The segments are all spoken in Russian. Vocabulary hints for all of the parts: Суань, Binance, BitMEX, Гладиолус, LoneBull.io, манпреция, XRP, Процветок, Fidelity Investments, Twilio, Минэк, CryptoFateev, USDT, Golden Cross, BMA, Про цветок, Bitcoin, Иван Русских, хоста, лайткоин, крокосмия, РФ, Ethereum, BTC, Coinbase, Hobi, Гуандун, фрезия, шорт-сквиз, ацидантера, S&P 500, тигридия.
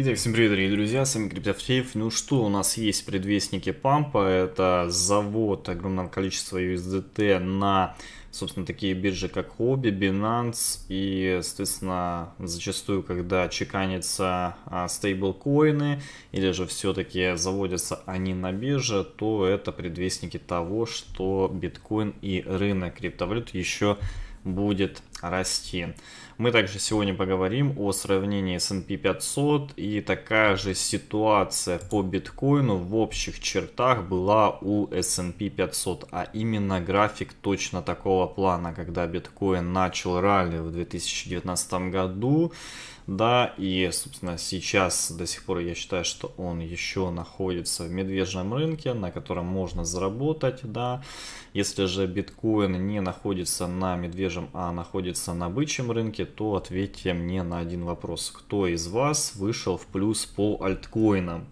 Итак, всем привет, дорогие друзья, с вами CryptoFateev. Ну что, у нас есть предвестники пампа, это завод огромного количества USDT на, собственно, такие биржи, как Hobi, Binance, и, соответственно, зачастую, когда чеканятся стейблкоины, или же все-таки заводятся они на бирже, то это предвестники того, что биткоин и рынок криптовалют еще будет расти. Мы также сегодня поговорим о сравнении S&P 500, и такая же ситуация по биткоину в общих чертах была у S&P 500, а именно график точно такого плана, когда биткоин начал ралли в 2019 году, да, и, собственно, сейчас до сих пор я считаю, что он еще находится в медвежьем рынке, на котором можно заработать, да. Если же биткоин не находится на медвежьем, а находится на бычьем рынке, то ответьте мне на один вопрос. Кто из вас вышел в плюс по альткоинам?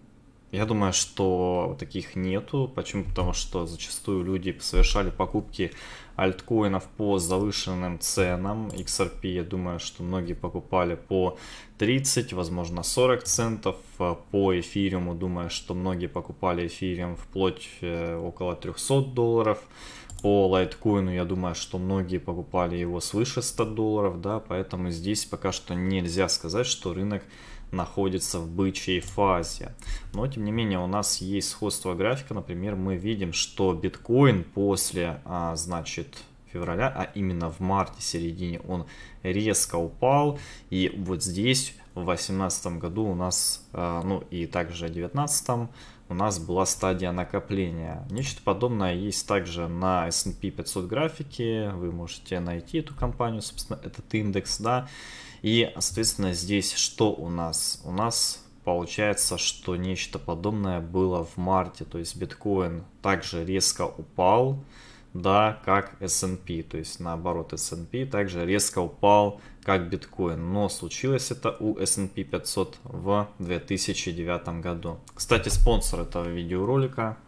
Я думаю, что таких нету. Почему? Потому что зачастую люди совершали покупки альткоинов по завышенным ценам. XRP, я думаю, что многие покупали по 30, возможно 40 центов. По эфириуму, думаю, что многие покупали эфириум вплоть около $300. По лайткоину, я думаю, что многие покупали его свыше $100, да, поэтому здесь пока что нельзя сказать, что рынок находится в бычьей фазе. Но, тем не менее, у нас есть сходство графика. Например, мы видим, что биткоин после, значит, февраля, а именно в марте, середине, он резко упал. И вот здесь в 2018 году у нас, ну и также в 2019 у нас была стадия накопления. Нечто подобное есть также на S&P 500 графике. Вы можете найти эту компанию, собственно, этот индекс, да. И, соответственно, здесь что у нас? У нас получается, что нечто подобное было в марте. То есть биткоин также резко упал, да, как S&P. То есть наоборот, S&P также резко упал, как биткоин. Но случилось это у S&P 500 в 2009 году. Кстати, спонсор этого видеоролика —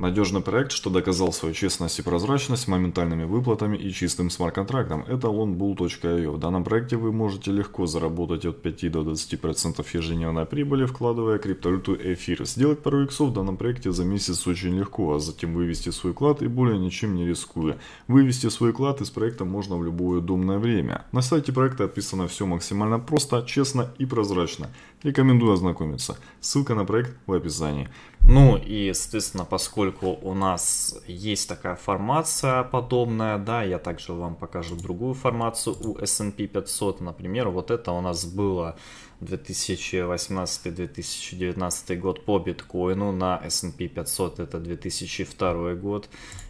надежный проект, что доказал свою честность и прозрачность моментальными выплатами и чистым смарт-контрактом. Это LoneBull.io. В данном проекте вы можете легко заработать от 5 до 20% ежедневной прибыли, вкладывая криптовалюту эфир. Сделать пару иксов в данном проекте за месяц очень легко, а затем вывести свой вклад и более ничем не рискуя. Вывести свой вклад из проекта можно в любое удобное время. На сайте проекта описано все максимально просто, честно и прозрачно. Рекомендую ознакомиться. Ссылка на проект в описании. Ну и, соответственно, поскольку у нас есть такая формация подобная, да, я также вам покажу другую формацию у S&P 500. Например, вот это у нас было 2018-2019 год по биткоину, на S&P 500 это 2002 год.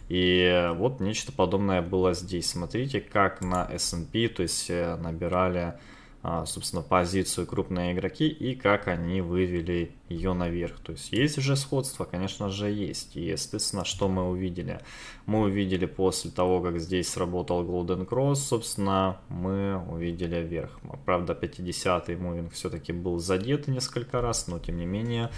И вот нечто подобное было здесь. Смотрите, как на S&P, то есть набирали, собственно, позицию крупные игроки и как они вывели ее наверх. То есть есть же сходство, конечно же, есть. И, естественно, что мы увидели? Мы увидели после того, как здесь сработал Golden Cross, собственно, мы увидели вверх. Правда, 50-й мувинг все-таки был задет несколько раз, но, тем не менее,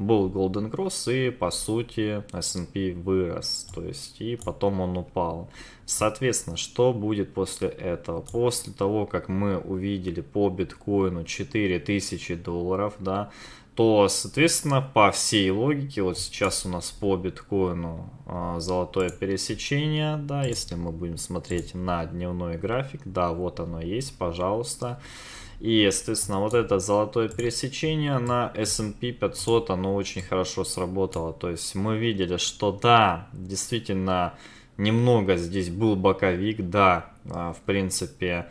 был Golden Cross, и, по сути, S&P вырос. То есть, и потом он упал. Соответственно, что будет после этого? После того, как мы увидели по биткоину $4000, да, то, соответственно, по всей логике, вот сейчас у нас по биткоину золотое пересечение, да, если мы будем смотреть на дневной график, да, вот оно есть, пожалуйста. И, естественно, вот это золотое пересечение на S&P 500, оно очень хорошо сработало. То есть мы видели, что да, действительно, немного здесь был боковик, да, в принципе,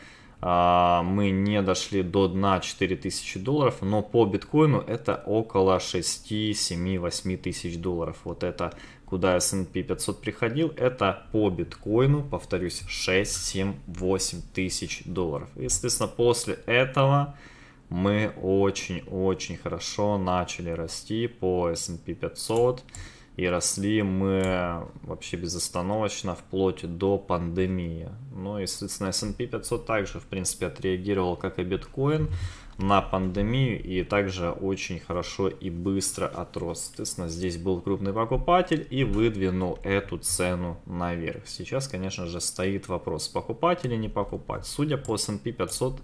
мы не дошли до дна $4000, но по биткоину это около 6-7-8 тысяч долларов. Вот это куда S&P 500 приходил, это по биткоину, повторюсь, 6-7-8 тысяч долларов. Естественно, после этого мы очень-очень хорошо начали расти по S&P 500. И росли мы вообще безостановочно вплоть до пандемии. Ну и, соответственно, S&P 500 также, в принципе, отреагировал, как и биткоин, на пандемию. И также очень хорошо и быстро отрос. Соответственно, здесь был крупный покупатель и выдвинул эту цену наверх. Сейчас, конечно же, стоит вопрос, покупать или не покупать. Судя по S&P 500,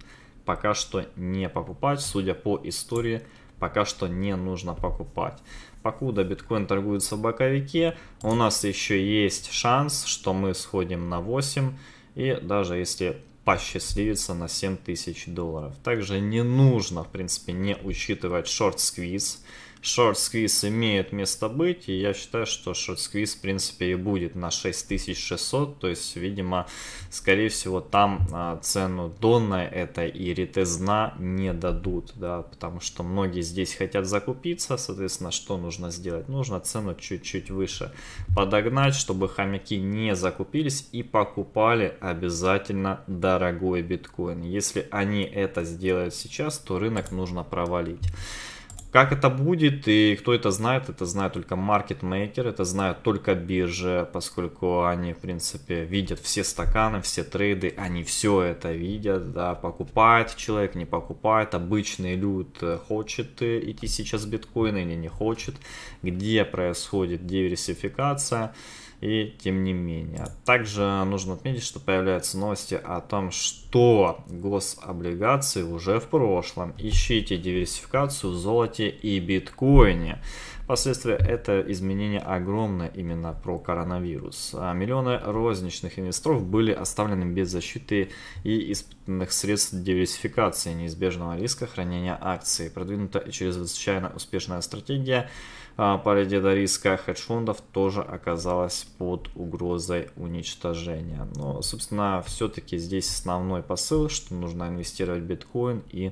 пока что не покупать. Судя по истории, пока что не нужно покупать. Покуда биткоин торгуется в боковике, у нас еще есть шанс, что мы сходим на 8 и даже если посчастливится на 7 тысяч долларов. Также не нужно, в принципе, не учитывать шорт-сквиз. Шорт-сквиз имеет место быть, и я считаю, что шорт-сквиз, в принципе, и будет на 6600, то есть, видимо, скорее всего, там цену донной это и ретезна не дадут, да, потому что многие здесь хотят закупиться, соответственно, что нужно сделать? Нужно цену чуть-чуть выше подогнать, чтобы хомяки не закупились и покупали обязательно дорогой биткоин. Если они это сделают сейчас, то рынок нужно провалить. Как это будет и кто это знает только маркетмейкеры, это знают только биржи, поскольку они, в принципе, видят все стаканы, все трейды, они все это видят, да, покупает человек, не покупает, обычный люд хочет идти сейчас в биткоин или не хочет, где происходит диверсификация. И тем не менее. Также нужно отметить, что появляются новости о том, что гособлигации уже в прошлом. Ищите диверсификацию в золоте и биткоине. Последствия это изменение огромное именно про коронавирус. Миллионы розничных инвесторов были оставлены без защиты и испытанных средств диверсификации, неизбежного риска хранения акций. Продвинута чрезвычайно успешная стратегия по ряде до риска хедж-фондов тоже оказалась под угрозой уничтожения. Но, собственно, все-таки здесь основной посыл, что нужно инвестировать в биткоин и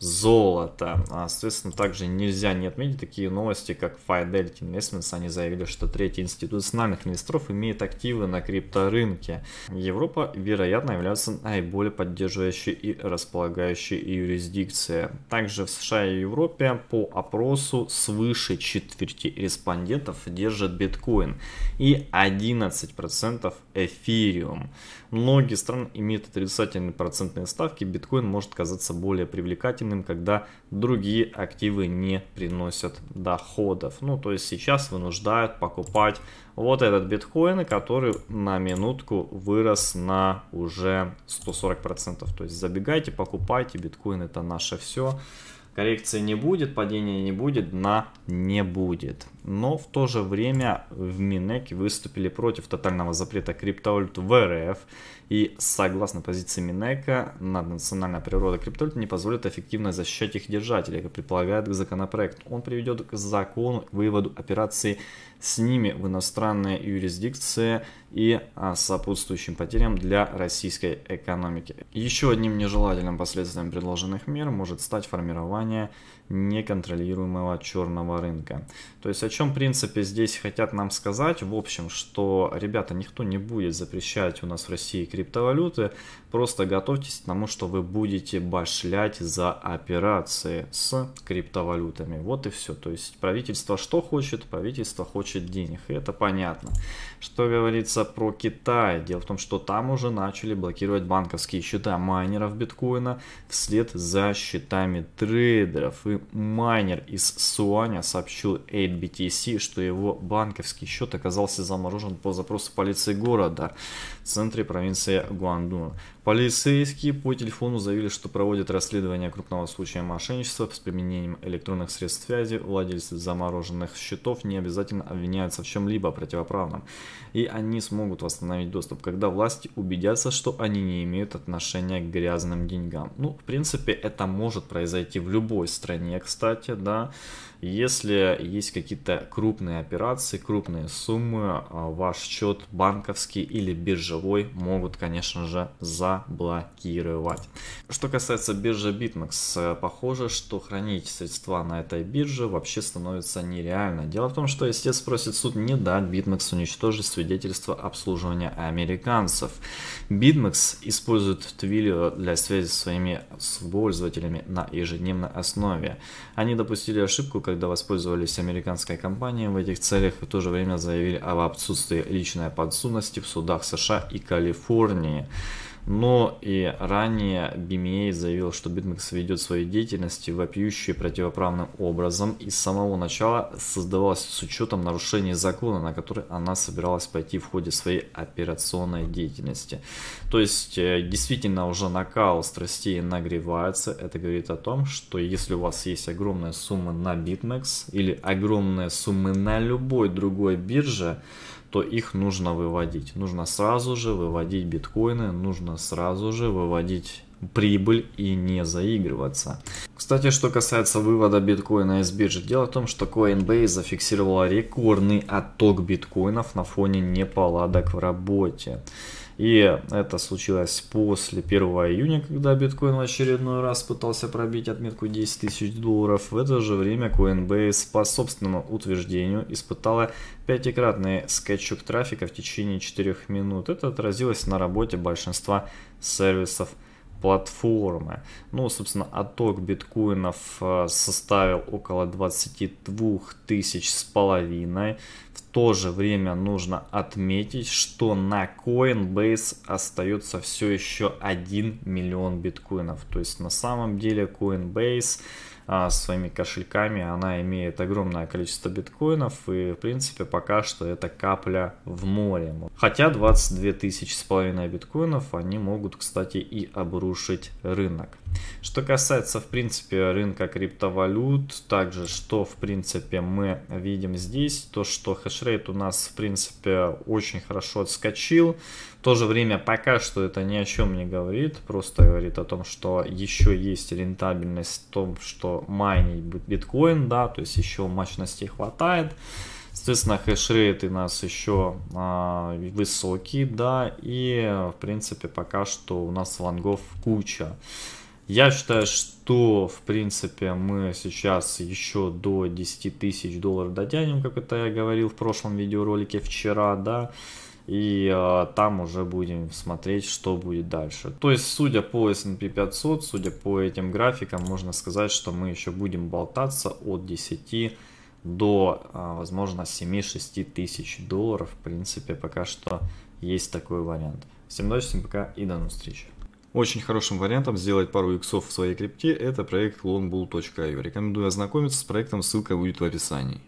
золото. Соответственно, также нельзя не отметить такие новости, как Fidelity Investments. Они заявили, что треть институциональных инвесторов имеет активы на крипторынке. Европа, вероятно, является наиболее поддерживающей и располагающей юрисдикцией. Также в США и Европе по опросу свыше четверти респондентов держат биткоин и 11% эфириум. Многие страны имеют отрицательные процентные ставки. Биткоин может казаться более привлекательным, когда другие активы не приносят доходов. Ну, то есть сейчас вынуждают покупать вот этот биткоин, который на минутку вырос на уже 140%. То есть забегайте, покупайте, биткоин это наше все. Коррекции не будет, падения не будет, дна не будет. Но в то же время в Минэке выступили против тотального запрета криптовалют в РФ. И согласно позиции Минэка, наднациональная природа криптовалют не позволит эффективно защищать их держателей, как предполагает законопроект. Он приведет к закону к выводу операций с ними в иностранные юрисдикции и сопутствующим потерям для российской экономики. Еще одним нежелательным последствием предложенных мер может стать формирование неконтролируемого черного рынка. То есть о чем, в принципе, здесь хотят нам сказать, в общем, что, ребята, никто не будет запрещать у нас в России криптовалюты, просто готовьтесь к тому, что вы будете башлять за операции с криптовалютами. Вот и все. То есть правительство что хочет? Правительство хочет денег. И это понятно. Что говорится про Китай? Дело в том, что там уже начали блокировать банковские счета майнеров биткоина вслед за счетами трейдеров. И майнер из Суаня сообщил 8BTC, что его банковский счет оказался заморожен по запросу полиции города в центре провинции Гуандун. Полицейские по телефону заявили, что проводят расследование крупного случая мошенничества с применением электронных средств связи. Владельцы замороженных счетов не обязательно обвиняются в чем-либо противоправном, и они смогут восстановить доступ, когда власти убедятся, что они не имеют отношения к грязным деньгам. Ну, в принципе, это может произойти в любой стране, кстати, да. Если есть какие-то крупные операции, крупные суммы, ваш счет банковский или биржевой могут, конечно же, заблокировать. Что касается биржи BitMEX, похоже, что хранить средства на этой бирже вообще становится нереально. Дело в том, что истец просит суд не дать BitMEX уничтожить свидетельство обслуживания американцев. BitMEX использует Twilio для связи со своими пользователями на ежедневной основе. Они допустили ошибку, когда воспользовались американской компанией в этих целях и в то же время заявили об отсутствии личной подсудности в судах США и Калифорнии. Но и ранее BMA заявил, что BitMEX ведет свою деятельность вопиющую противоправным образом и с самого начала создавалась с учетом нарушений закона, на который она собиралась пойти в ходе своей операционной деятельности. То есть действительно уже накал страстей нагревается. Это говорит о том, что если у вас есть огромная сумма на BitMEX или огромные суммы на любой другой бирже, то их нужно выводить. Нужно сразу же выводить биткоины, нужно сразу же выводить прибыль и не заигрываться. Кстати, что касается вывода биткоина из биржи, дело в том, что Coinbase зафиксировала рекордный отток биткоинов на фоне неполадок в работе. И это случилось после 1 июня, когда биткоин в очередной раз пытался пробить отметку 10 тысяч долларов. В это же время Coinbase, по собственному утверждению, испытала пятикратный скачок трафика в течение 4 минут. Это отразилось на работе большинства сервисов платформы. Ну, собственно, отток биткоинов составил около 22,5 тысяч. В то же время нужно отметить, что на Coinbase остается все еще 1 миллион биткоинов. То есть на самом деле Coinbase своими кошельками она имеет огромное количество биткоинов, и в принципе пока что это капля в море. Хотя 22,5 тысячи биткоинов они могут, кстати, и обрушить рынок. Что касается в принципе рынка криптовалют, также что в принципе мы видим здесь, то что хешрейт у нас в принципе очень хорошо отскочил. В то же время пока что это ни о чем не говорит, просто говорит о том, что еще есть рентабельность в том, что майнить биткоин, да, то есть еще мощностей хватает. Соответственно, хешрейты у нас еще высокие, да, и в принципе пока что у нас лонгов куча. Я считаю, что в принципе мы сейчас еще до 10 тысяч долларов дотянем, как это я говорил в прошлом видеоролике вчера, да. И там уже будем смотреть, что будет дальше. То есть, судя по S&P 500, судя по этим графикам, можно сказать, что мы еще будем болтаться от 10 до, возможно, 7-6 тысяч долларов. В принципе, пока что есть такой вариант. Всем удачи, всем пока и до новых встреч. Очень хорошим вариантом сделать пару иксов в своей крипте – это проект LoneBull.io. Рекомендую ознакомиться с проектом, ссылка будет в описании.